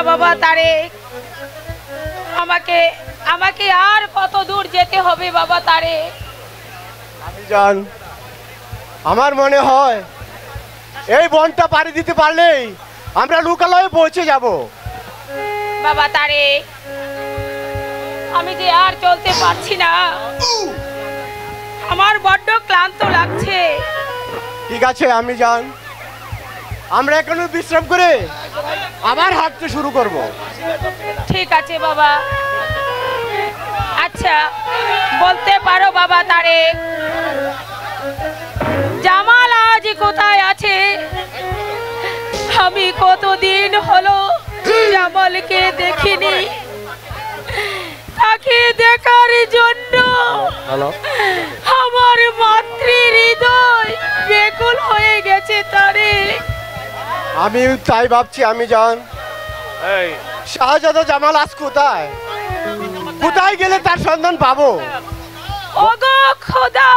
ना बाबा तारेक আমাকে আমাকে আর কত দূর যেতে হবে বাবা তারেক। আমি জান আমার মনে হয় এই বনটা পাড়ি দিতে পারলেই আমরা লোকালয়ে পৌঁছে যাব। বাবা তারেক আমি যে আর চলতে পারছি না, আমার বড্ড ক্লান্ত লাগছে। ঠিক আছে আমি জান আমরা এখন বিশ্রাম করে আবার হাঁটতে শুরু করব। ঠিক আছে বাবা। আচ্ছা বলতে পারো বাবা তারেক জামাল আজ কোথায় আছে? আমি কতদিন হলো জামালকে দেখিনি, তাকে দেখার জন্য আমার মাতৃ হৃদয় ব্যাকুল হয়ে গেছে তারেক। আমি তাই ভাবছি আমি জান এই শাহজাদা জামাল আজ কোথায়, কোথায় গেলে তার সন্ধান পাবো? ওগো খোদা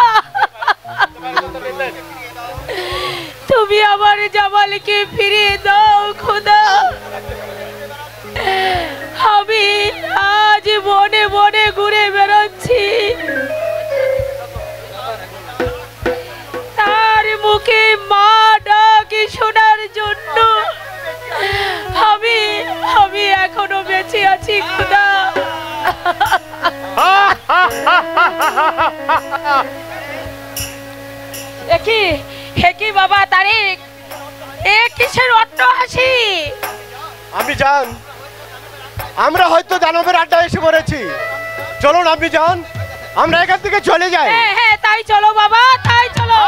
তুমি আমার জামালকে ফিরিয়ে দাও খোদা। আমি আজ বনে বনে ঘুরে বেড়াচ্ছি, তার মুখে মা ডাক শোনার জন্য আমি আমি এখনো বেঁচে আছি খোদা। একি বাবা তারেক এ কিসের অট্ট হাসি? আমি জান আমরা হয়তো দানবের আড্ডা এসে পড়েছি, চলুন আমি জান আমরা এখান থেকে চলে যাই। হ্যাঁ হ্যাঁ তাই চলো বাবা তাই চলো।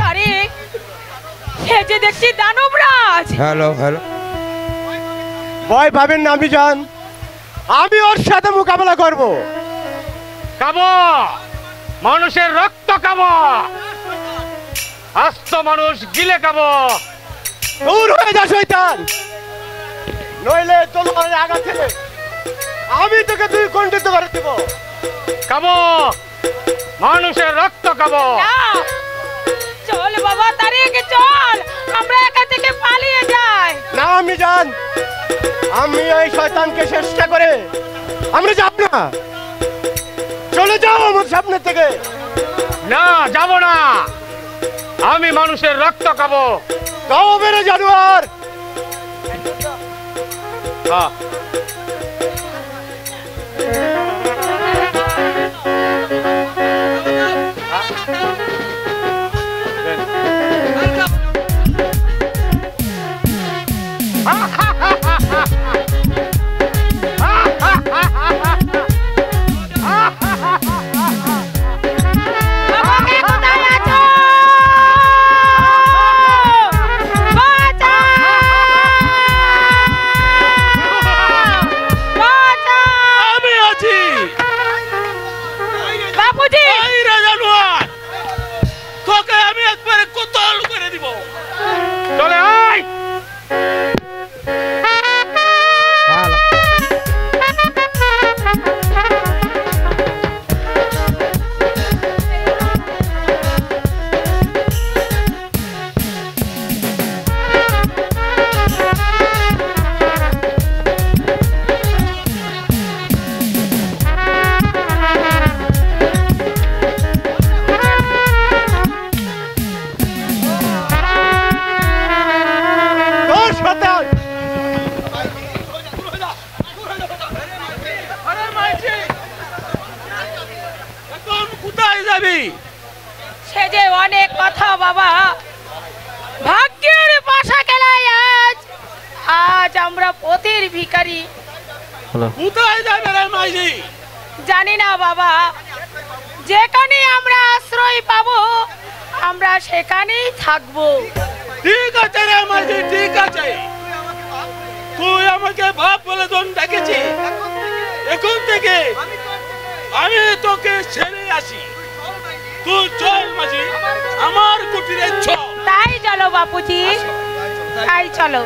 তারেক এ যে দেখছি দানব রাজ। হ্যালো হ্যালো ভয় পাবেন না আমি জান, আমি ওর সাথে মোকাবেলা করব। খাবো মানুষের রক্ত, খাবো আস্ত মানুষ গিলে খাবো। দূর হয়ে যা শয়তান, নইলে তোর আগাতে আমি তোকে তুই খণ্ডিত করে দেব। খাবো মানুষের রক্ত, খাবো। চল বাবা তারেক চল আমরা এখান থেকে পালিয়ে যাই। না আমি জান আমি ওই শয়তানকে চেষ্টা করে আমরা যাব না, চলে যাও আমার সামনে থেকে। না যাব না, আমি মানুষের রক্ত খাবো। তাও বেরে জানোয়ার। হ্যাঁ তাই চলো বাপুজি তাই চলো।